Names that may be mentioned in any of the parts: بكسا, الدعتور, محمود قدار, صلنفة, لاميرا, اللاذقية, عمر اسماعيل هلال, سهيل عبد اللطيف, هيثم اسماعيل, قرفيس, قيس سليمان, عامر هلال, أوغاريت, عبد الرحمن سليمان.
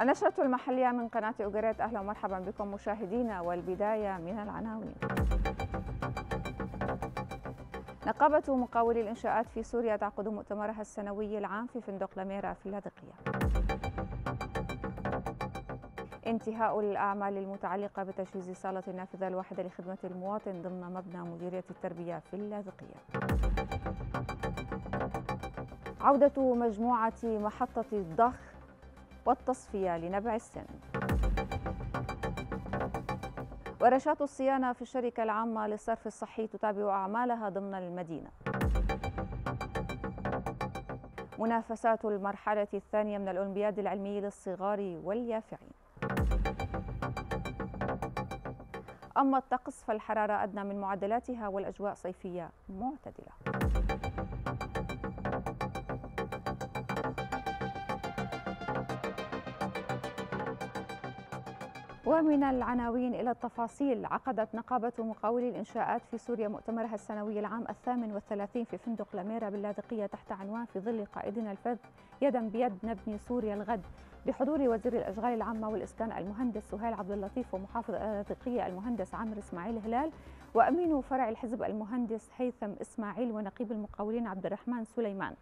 النشرة المحلية من قناة أوغاريت، أهلا ومرحبا بكم مشاهدينا، والبداية من العناوين. نقابة مقاولي الإنشاءات في سوريا تعقد مؤتمرها السنوي العام في فندق لاميرا في اللاذقية. انتهاء الأعمال المتعلقة بتجهيز صالة النافذة الواحدة لخدمة المواطن ضمن مبنى مديرية التربية في اللاذقية. عودة مجموعة محطة الضخ والتصفية لنبع السن. ورشات الصيانة في الشركة العامة للصرف الصحي تتابع أعمالها ضمن المدينة. منافسات المرحلة الثانية من الأولمبياد العلمي للصغار واليافعين. أما الطقس فالحرارة أدنى من معدلاتها والأجواء صيفية معتدلة. ومن العناوين إلى التفاصيل، عقدت نقابة مقاولي الإنشاءات في سوريا مؤتمرها السنوي العام 38 في فندق لاميرا باللاذقية تحت عنوان في ظل قائدنا الفذ، يدا بيد نبني سوريا الغد، بحضور وزير الأشغال العامة والإسكان المهندس سهيل عبد اللطيف، ومحافظ اللاذقية المهندس عمر اسماعيل هلال، وأمين فرع الحزب المهندس هيثم اسماعيل، ونقيب المقاولين عبد الرحمن سليمان.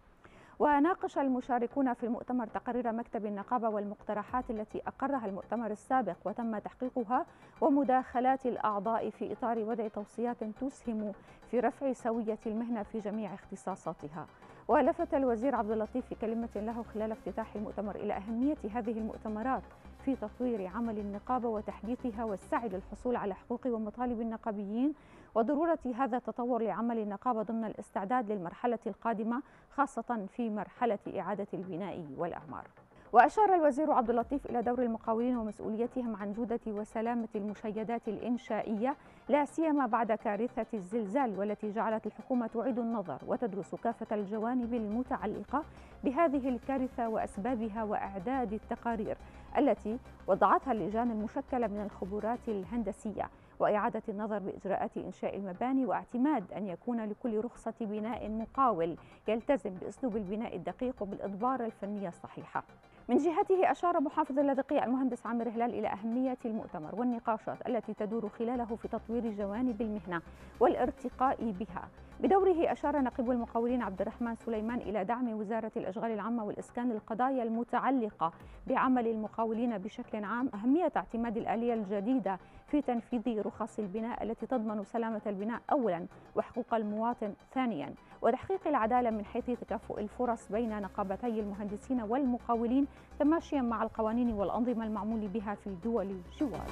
وناقش المشاركون في المؤتمر تقارير مكتب النقابة والمقترحات التي أقرها المؤتمر السابق وتم تحقيقها، ومداخلات الأعضاء في إطار وضع توصيات تسهم في رفع سوية المهنة في جميع اختصاصاتها. ولفت الوزير عبد اللطيف في كلمة له خلال افتتاح المؤتمر إلى أهمية هذه المؤتمرات في تطوير عمل النقابة وتحديثها والسعي للحصول على حقوق ومطالب النقابيين، وضرورة هذا التطور لعمل النقابة ضمن الاستعداد للمرحلة القادمة، خاصة في مرحلة إعادة البناء والأعمار. وأشار الوزير عبد اللطيف إلى دور المقاولين ومسؤوليتهم عن جودة وسلامة المشيدات الإنشائية، لا سيما بعد كارثة الزلزال، والتي جعلت الحكومة تعيد النظر وتدرس كافة الجوانب المتعلقة بهذه الكارثة وأسبابها، وإعداد التقارير التي وضعتها اللجان المشكلة من الخبرات الهندسية، وإعادة النظر بإجراءات إنشاء المباني، واعتماد أن يكون لكل رخصة بناء مقاول يلتزم بأسلوب البناء الدقيق وبالإدبار الفنية الصحيحة. من جهته أشار محافظ اللاذقية المهندس عامر هلال إلى أهمية المؤتمر والنقاشات التي تدور خلاله في تطوير جوانب المهنة والارتقاء بها. بدوره أشار نقيب المقاولين عبد الرحمن سليمان إلى دعم وزارة الأشغال العامة والإسكان للقضايا المتعلقة بعمل المقاولين بشكل عام، أهمية اعتماد الآلية الجديدة في تنفيذ رخص البناء التي تضمن سلامة البناء أولا وحقوق المواطن ثانيا، وتحقيق العدالة من حيث تكافؤ الفرص بين نقابتي المهندسين والمقاولين، تماشيا مع القوانين والأنظمة المعمول بها في دول الجوار.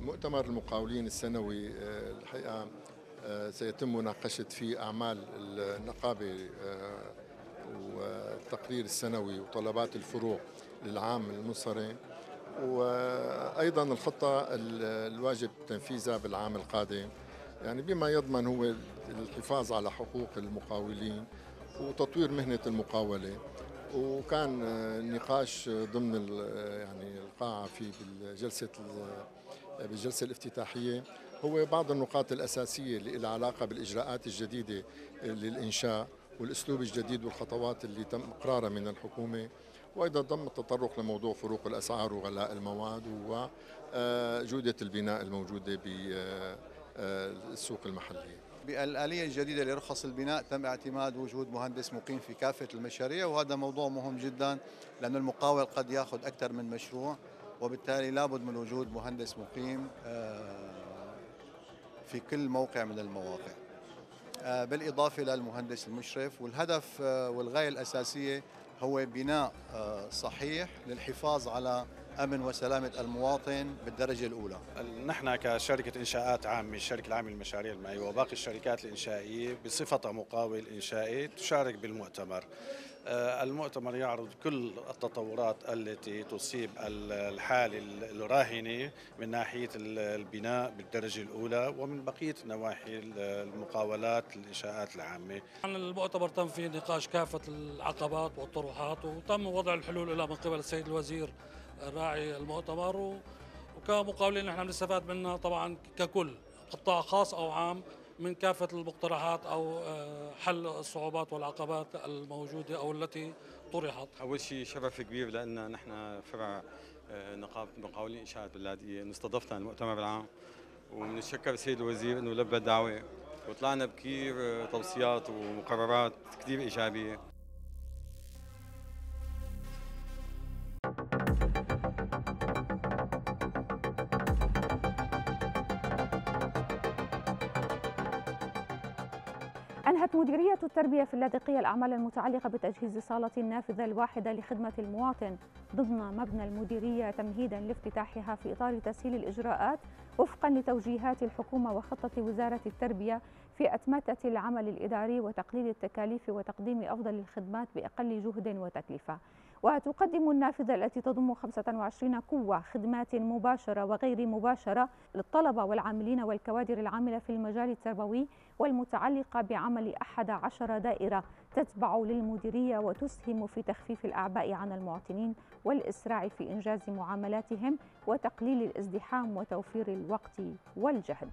مؤتمر المقاولين السنوي الحقيقة سيتم مناقشة فيه أعمال النقابة والتقرير السنوي وطلبات الفروع للعام المنصرم، وأيضا الخطة الواجب تنفيذها بالعام القادم، يعني بما يضمن هو الحفاظ على حقوق المقاولين وتطوير مهنة المقاولة. وكان النقاش ضمن يعني القاعة في بالجلسة الافتتاحية هو بعض النقاط الأساسية اللي لها علاقة بالإجراءات الجديدة للإنشاء والأسلوب الجديد والخطوات اللي تم إقرارها من الحكومة، وأيضا ضم التطرق لموضوع فروق الأسعار وغلاء المواد وجودة البناء الموجودة بالسوق المحلية. بالآلية الجديدة لرخص البناء تم اعتماد وجود مهندس مقيم في كافة المشاريع، وهذا موضوع مهم جدا لأن المقاول قد يأخذ أكثر من مشروع، وبالتالي لابد من وجود مهندس مقيم في كل موقع من المواقع، بالإضافة للمهندس المشرف. والهدف والغاية الأساسية هو بناء صحيح للحفاظ على أمن وسلامة المواطن بالدرجة الأولى. نحن كشركة إنشاءات عامة، الشركة العامة للمشاريع المائية وباقي الشركات الإنشائية بصفتها مقاول إنشائي تشارك بالمؤتمر. المؤتمر يعرض كل التطورات التي تصيب الحالة الراهنة من ناحية البناء بالدرجة الأولى ومن بقية نواحي المقاولات الإنشاءات العامة. المؤتمر تم فيه نقاش كافة العقبات والطروحات، وتم وضع الحلول لها من قبل السيد الوزير راعي المؤتمر، وكمقاولين نحن بنستفاد منها طبعا ككل، قطاع خاص أو عام، من كافة المقترحات أو حل الصعوبات والعقبات الموجودة أو التي طرحت. أول شيء شرف كبير لأن نحن فرع نقابة مقاولين إنشاءات باللاذقية استضفتنا المؤتمر العام، وبنتشكر السيد الوزير أنه لبى الدعوة وطلعنا بكثير توصيات ومقررات كثير إيجابية. أنهت مديرية التربية في اللاذقية الأعمال المتعلقة بتجهيز صالة النافذة الواحدة لخدمة المواطن ضمن مبنى المديرية تمهيدا لافتتاحها في إطار تسهيل الإجراءات وفقا لتوجيهات الحكومة وخطة وزارة التربية في أتمتة العمل الإداري وتقليل التكاليف وتقديم أفضل الخدمات بأقل جهد وتكلفة. وتقدم النافذة التي تضم 25 قوة خدمات مباشرة وغير مباشرة للطلبة والعاملين والكوادر العاملة في المجال التربوي والمتعلقة بعمل 11 دائرة تتبع للمديرية وتسهم في تخفيف الأعباء عن المواطنين والإسراع في إنجاز معاملاتهم وتقليل الازدحام وتوفير الوقت والجهد.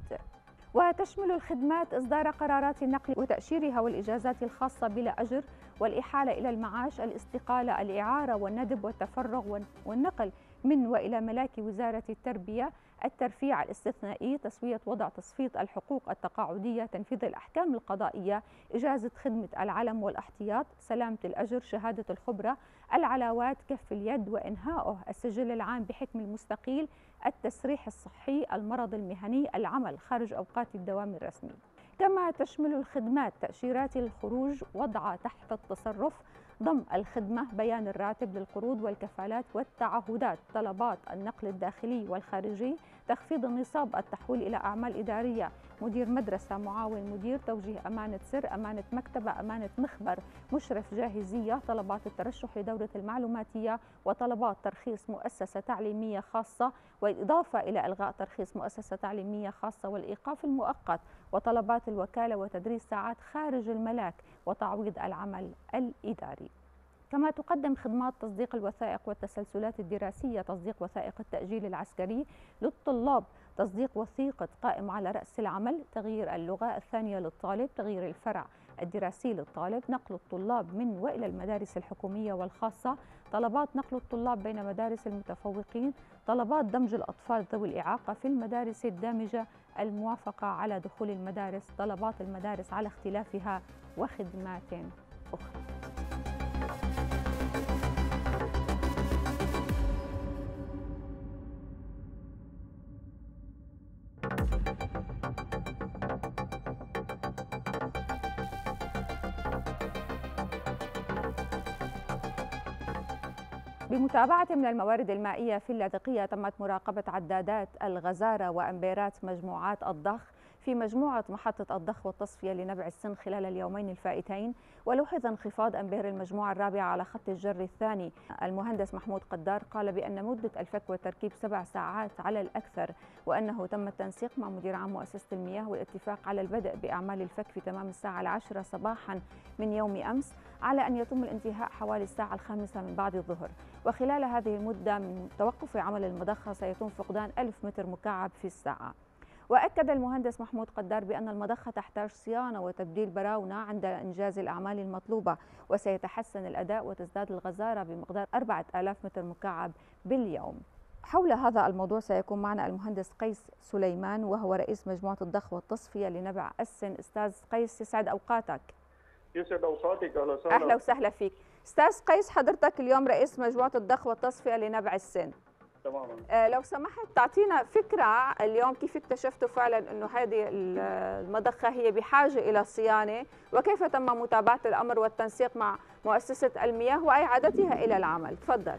وتشمل الخدمات إصدار قرارات النقل وتأشيرها والإجازات الخاصة بلا أجر والإحالة إلى المعاش، الاستقالة، الإعارة والندب والتفرغ والنقل من وإلى ملاك وزارة التربية، الترفيع الاستثنائي، تسوية وضع تصفية الحقوق التقاعدية، تنفيذ الأحكام القضائية، إجازة خدمة العلم والاحتياط، سلامة الأجر، شهادة الخبرة، العلاوات، كف اليد وإنهائه، السجل العام بحكم المستقيل، التسريح الصحي، المرض المهني، العمل خارج أوقات الدوام الرسمي. كما تشمل الخدمات تأشيرات الخروج، وضع تحت التصرف، ضم الخدمة، بيان الراتب للقروض والكفالات والتعهدات، طلبات النقل الداخلي والخارجي، تخفيض نصاب التحويل إلى أعمال إدارية، مدير مدرسة، معاون مدير، توجيه أمانة سر، أمانة مكتبة، أمانة مخبر، مشرف جاهزية، طلبات الترشح لدورة المعلوماتية، وطلبات ترخيص مؤسسة تعليمية خاصة، والإضافة إلى إلغاء ترخيص مؤسسة تعليمية خاصة والإيقاف المؤقت، وطلبات الوكالة وتدريس ساعات خارج الملاك وتعويض العمل الإداري. كما تقدم خدمات تصديق الوثائق والتسلسلات الدراسية، تصديق وثائق التأجيل العسكري للطلاب، تصديق وثيقة قائم على رأس العمل، تغيير اللغة الثانية للطالب، تغيير الفرع الدراسي للطالب، نقل الطلاب من وإلى المدارس الحكومية والخاصة، طلبات نقل الطلاب بين مدارس المتفوقين، طلبات دمج الأطفال ذوي الإعاقة في المدارس الدامجة، الموافقة على دخول المدارس، طلبات المدارس على اختلافها، وخدمات أخرى. بمتابعة من الموارد المائية في اللاذقية تمت مراقبة عدادات الغزارة وأمبيرات مجموعات الضخ في مجموعة محطة الضخ والتصفية لنبع السن خلال اليومين الفائتين، ولوحظ انخفاض أمبير المجموعة الرابعة على خط الجر الثاني. المهندس محمود قدار قال بأن مدة الفك والتركيب 7 ساعات على الأكثر، وأنه تم التنسيق مع مدير عام مؤسسة المياه والاتفاق على البدء بأعمال الفك في تمام الساعة 10 صباحا من يوم أمس، على أن يتم الانتهاء حوالي الساعة 5 من بعد الظهر. وخلال هذه المدة من توقف عمل المضخة سيتم فقدان 1000 متر مكعب في الساعة. وأكد المهندس محمود قدار بأن المضخة تحتاج صيانة وتبديل براونة عند إنجاز الأعمال المطلوبة، وسيتحسن الأداء وتزداد الغزارة بمقدار 4000 متر مكعب باليوم. حول هذا الموضوع سيكون معنا المهندس قيس سليمان وهو رئيس مجموعة الضخ والتصفية لنبع السن. أستاذ قيس يسعد أوقاتك. يسعد أوقاتك، أهلا وسهلا. أهلا وسهلا فيك. أستاذ قيس، حضرتك اليوم رئيس مجموعة الضخ والتصفية لنبع السن. تماما. لو سمحت تعطينا فكرة اليوم كيف اكتشفتوا فعلا أنه هذه المضخة هي بحاجة إلى صيانة، وكيف تم متابعة الأمر والتنسيق مع مؤسسة المياه وإعادتها إلى العمل؟ تفضل.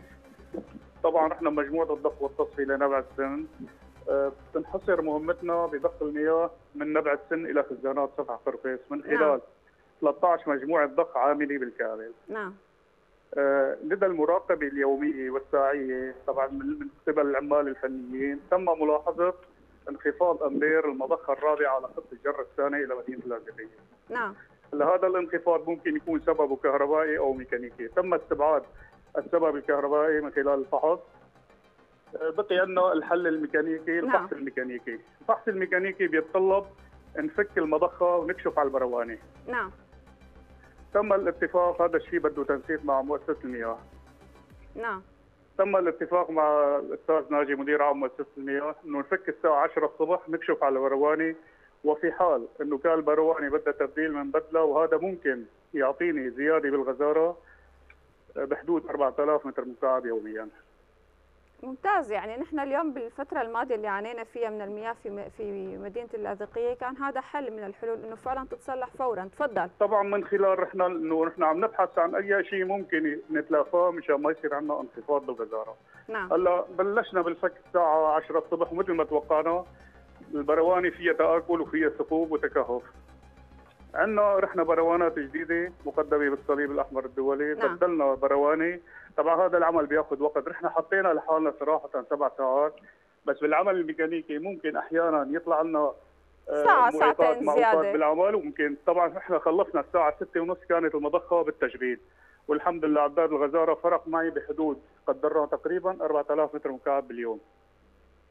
طبعا نحن مجموعة الضخ والتصفية لنبع السن بتنحصر مهمتنا بضخ المياه من نبع السن إلى خزانات سفح قرفيس من خلال نعم. 13 مجموعة ضخ عاملة بالكامل. نعم. لدى المراقبة اليومية والساعية طبعا من قبل العمال الفنيين تم ملاحظة انخفاض أمبير المضخة الرابعة على خط الجر الثاني إلى مدينة اللاذقية. نعم. هذا الانخفاض ممكن يكون سببه كهربائي أو ميكانيكي، تم استبعاد السبب الكهربائي من خلال الفحص. بقي عندنا الحل الميكانيكي، الفحص الميكانيكي. الفحص الميكانيكي بيتطلب نفك المضخه ونكشف على البرواني. نعم. تم الاتفاق، هذا الشيء بده تنسيق مع مؤسسه المياه. نعم. تم الاتفاق مع الاستاذ ناجي مدير عام مؤسسه المياه انه نفك الساعه 10 الصبح نكشف على البرواني، وفي حال انه كان البرواني بدها تبديل من بدله وهذا ممكن يعطيني زياده بالغزاره بحدود 4000 متر مكعب يوميا. ممتاز. يعني نحن اليوم بالفترة الماضية اللي عانينا فيها من المياه في مدينة اللاذقية كان هذا حل من الحلول انه فعلا تتصلح فورا. تفضل. طبعا من خلال نحن انه نحن عم نبحث عن اي شيء ممكن نتلافاه مشان ما يصير عندنا انخفاض بالغزارة. نعم. هلا بلشنا بالفك الساعة 10 الصبح ومثل ما توقعنا البرواني فيها تآكل وفيها ثقوب وتكهف. عندنا رحنا بروانات جديده مقدمه بالصليب الاحمر الدولي. نعم. بدلنا برواني. طبعا هذا العمل بياخذ وقت، رحنا حطينا لحالنا صراحه 7 ساعات، بس بالعمل الميكانيكي ممكن احيانا يطلع لنا ساعه ساعتين زياده بالعمل، وممكن طبعا احنا خلصنا الساعه 6:30 كانت المضخه بالتجميد، والحمد لله عداد الغزاره فرق معي بحدود قدرنا تقريبا 4000 متر مكعب باليوم.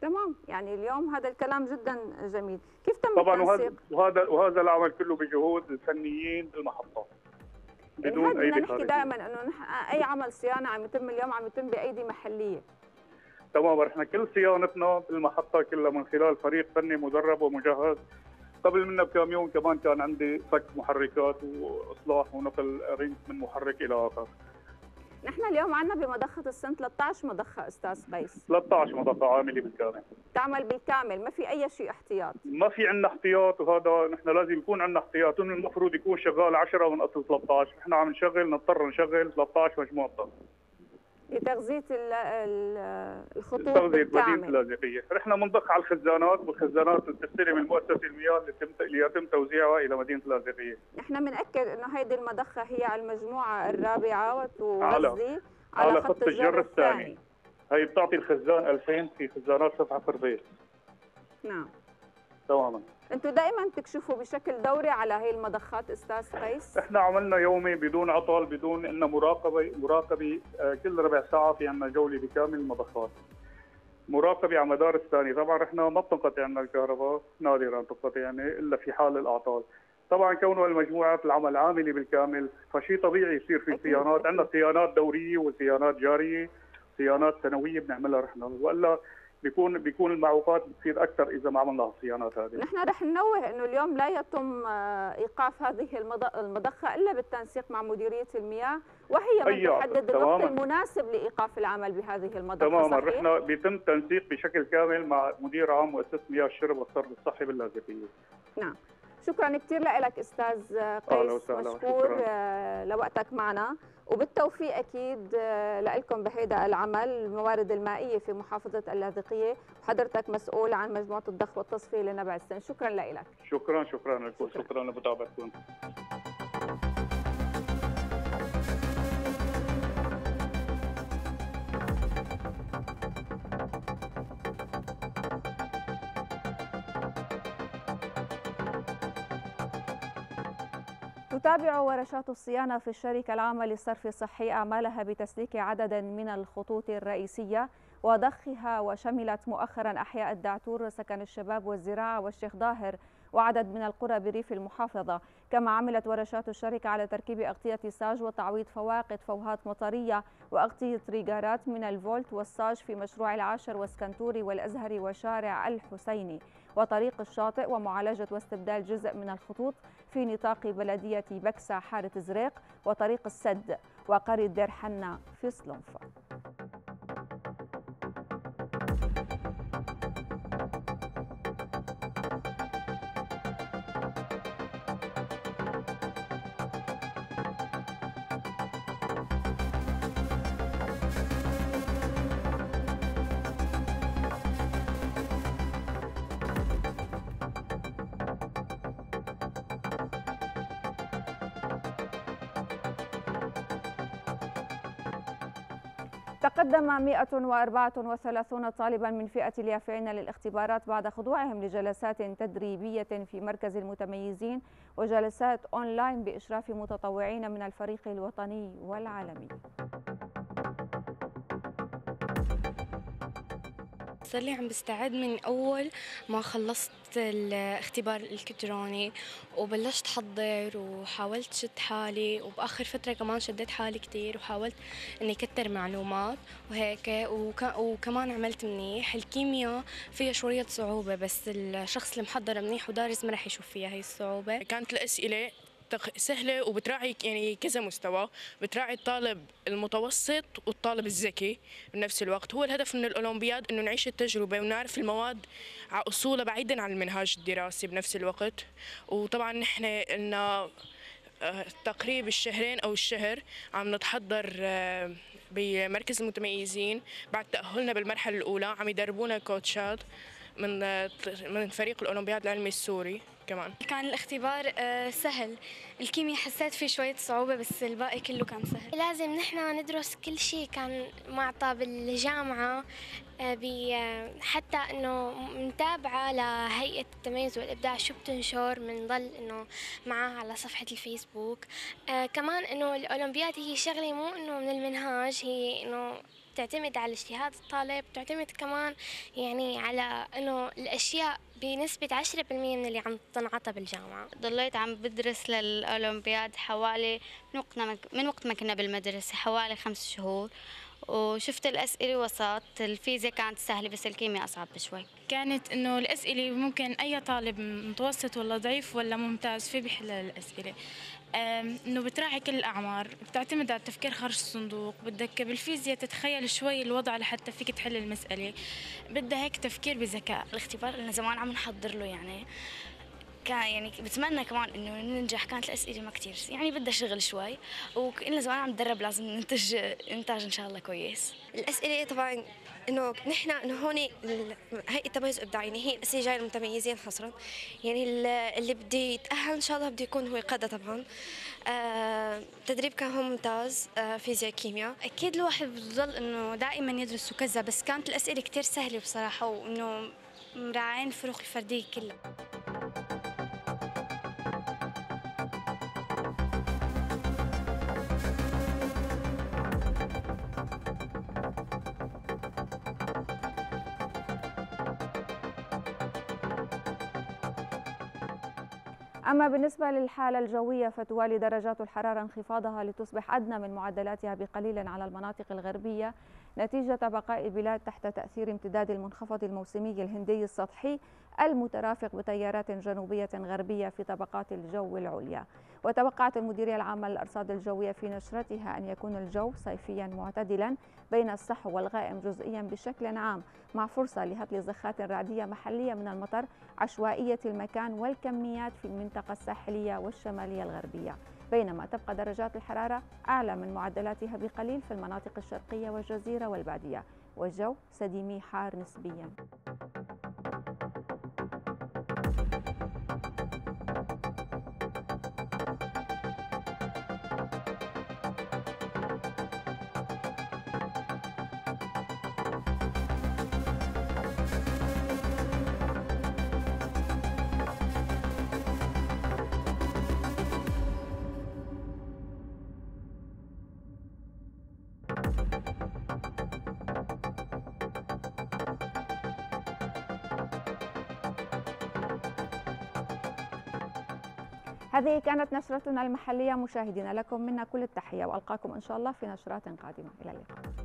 تمام. يعني اليوم هذا الكلام جدا جميل. كيف تم طبعا التنسيق؟ وهذا العمل كله بجهود الفنيين بالمحطه بدون يعني اي نحكي دائما انه اي عمل صيانه عم يتم اليوم عم يتم بايدي محليه. تمام. احنا كل صيانتنا بالمحطه كلها من خلال فريق فني مدرب ومجهز. قبل منه بكم يوم كمان كان عندي فك محركات واصلاح ونقل رينج من محرك الى اخر. نحن اليوم عندنا بمضخة السن 13 مضخة أستاذ قيس. 13 مضخة عاملة بالكامل. تعمل بالكامل، ما في أي شيء احتياط. ما في عندنا احتياط، وهذا نحن لازم يكون عندنا احتياط، المفروض يكون شغال 10 من أصل 13، نحن عم نشغل نضطر نشغل 13 مجموعة ضخمة. لتغذية الخطوط بالكامل. لتغذية مدينة اللاذقية، نحن بنضخ على الخزانات، والخزانات بتستلم المؤسسة المياه اللي يتم توزيعها إلى مدينة اللاذقية. نحن بنأكد إنه هيدي المضخة هي على المجموعة الرابعة وتغذي على خط الجر الثاني. هي بتعطي الخزان 2000 في خزانات صفحة فرفيس. نعم. تماما. انتم دائما تكشفوا بشكل دوري على هي المضخات استاذ قيس؟ احنا عملنا يومي بدون عطل، بدون ان مراقبه كل ربع ساعه في عندنا جوله بكامل المضخات. مراقبه على مدار السنه، طبعا احنا ما بتنقطع عندنا الكهرباء، نادرا تنقطع يعني الا في حال الاعطال. طبعا كونها المجموعات العمل عامله بالكامل فشيء طبيعي يصير في صيانات، عندنا صيانات دوريه وصيانات جاريه، صيانات سنويه بنعملها نحن، والا بيكون المعوقات بتصير اكثر اذا ما عملنا الصيانات هذه. نحن رح ننوه انه اليوم لا يتم ايقاف هذه المضخه الا بالتنسيق مع مديريه المياه، وهي من تحدد الوقت المناسب لايقاف العمل بهذه المضخه. تماما. نحن بيتم تنسيق بشكل كامل مع مدير عام مؤسسه مياه الشرب والصرف الصحي باللاذقية. نعم. شكرا كثير لك استاذ قيس، مشكور لوقتك معنا، وبالتوفيق اكيد لكم بهيدا العمل. الموارد المائيه في محافظه اللاذقيه، وحضرتك مسؤول عن مجموعه الضخ والتصفيه لنبع السن. شكرا لك. شكرا لكم، شكرا لمتابعتكم. تتابع ورشات الصيانة في الشركة العامة للصرف الصحي أعمالها بتسليك عدد من الخطوط الرئيسية وضخها، وشملت مؤخرا أحياء الدعتور، سكن الشباب والزراعة والشيخ ظاهر، وعدد من القرى بريف المحافظة. كما عملت ورشات الشركة على تركيب أغطية ساج وتعويض فواقد فوهات مطرية وأغطية ريجارات من الفولت والساج في مشروع العاشر والسكنتوري والأزهر وشارع الحسيني وطريق الشاطئ، ومعالجة واستبدال جزء من الخطوط في نطاق بلدية بكسا حارة زريق وطريق السد وقرية دير حنا في صلنفة. تقدم 134 طالبا من فئة اليافعين للاختبارات بعد خضوعهم لجلسات تدريبية في مركز المتميزين وجلسات أونلاين بإشراف متطوعين من الفريق الوطني والعالمي. صار لي عم بستعد من أول ما خلصت الاختبار الإلكتروني وبلشت حضر وحاولت شد حالي، وبآخر فترة كمان شدت حالي كتير وحاولت إني كتر معلومات وهيك، وكمان عملت منيح. الكيمياء فيها شوية صعوبة، بس الشخص اللي محضر منيح ودارس ما رح يشوف فيها هي الصعوبة. كانت الأسئلة سهلة وبتراعي يعني كذا مستوى، بتراعي الطالب المتوسط والطالب الذكي بنفس الوقت. هو الهدف من الأولمبياد إنه نعيش التجربة ونعرف المواد على أصولها بعيدا عن المنهاج الدراسي بنفس الوقت. وطبعا نحن إلنا تقريب الشهرين أو الشهر عم نتحضر بمركز المتميزين بعد تأهلنا بالمرحلة الأولى. عم يدربونا كوتشات من فريق الأولمبياد العلمي السوري. كمان كان الاختبار سهل، الكيمياء حسيت فيه شوية صعوبة بس الباقي كله كان سهل. لازم نحن ندرس كل شيء كان معطى بالجامعة، حتى انه متابعة لهيئة التميز والإبداع شو بتنشر، منضل انه معاها على صفحة الفيسبوك. كمان انه الأولمبياد هي شغلة مو انه من المنهاج، هي انه تعتمد على اجتهاد الطالب، تعتمد كمان يعني على انه الاشياء بنسبة 10% من اللي عم تنعطى بالجامعة. ضليت عم بدرس للأولمبياد حوالي من وقت ما كنا بالمدرسة حوالي 5 شهور، وشفت الأسئلة وصلت. الفيزياء كانت سهلة بس الكيمياء أصعب بشوي. كانت إنه الأسئلة ممكن أي طالب متوسط ولا ضعيف ولا ممتاز فيه بيحل الأسئلة، إنه بتراعي كل الأعمار، بتعتمد على التفكير خارج الصندوق. بدك بالفيزياء تتخيل شوي الوضع لحتى فيك تحل المسألة، بدها هيك تفكير بذكاء. الاختبار اللي زمان عم نحضر له يعني كان يعني بتمنى كمان انه ننجح. كانت الاسئله ما كثير يعني بدها شغل شوي، وكنا زمان عم ندرب لازم ننتج انتاج ان شاء الله كويس. الاسئله طبعا انه نحن انه هون هيئه التميز والابداع يعني هي الاسئله جايه للمتميزين حصرا، يعني اللي بدي يتاهل ان شاء الله بده يكون هو قادة. طبعا التدريب كان هو ممتاز. فيزياء كيمياء اكيد الواحد بضل انه دائما يدرس وكذا، بس كانت الاسئله كثير سهله بصراحه، وانه مراعين الفروق الفرديه كلها. أما بالنسبة للحالة الجوية فتوالي درجات الحرارة انخفاضها لتصبح أدنى من معدلاتها بقليلا على المناطق الغربية نتيجة بقاء البلاد تحت تأثير امتداد المنخفض الموسمي الهندي السطحي المترافق بتيارات جنوبية غربية في طبقات الجو العليا. وتوقعت المديرية العامة للأرصاد الجوية في نشرتها أن يكون الجو صيفيا معتدلا بين الصحو والغائم جزئيا بشكل عام، مع فرصة لهطل زخات رعدية محلية من المطر عشوائية المكان والكميات في المنطقة الساحلية والشمالية الغربية، بينما تبقى درجات الحرارة أعلى من معدلاتها بقليل في المناطق الشرقية والجزيرة والبادية، والجو سديمي حار نسبيا. هذه كانت نشرتنا المحلية مشاهدينا، لكم منا كل التحية وألقاكم إن شاء الله في نشرات قادمة. إلى اللقاء.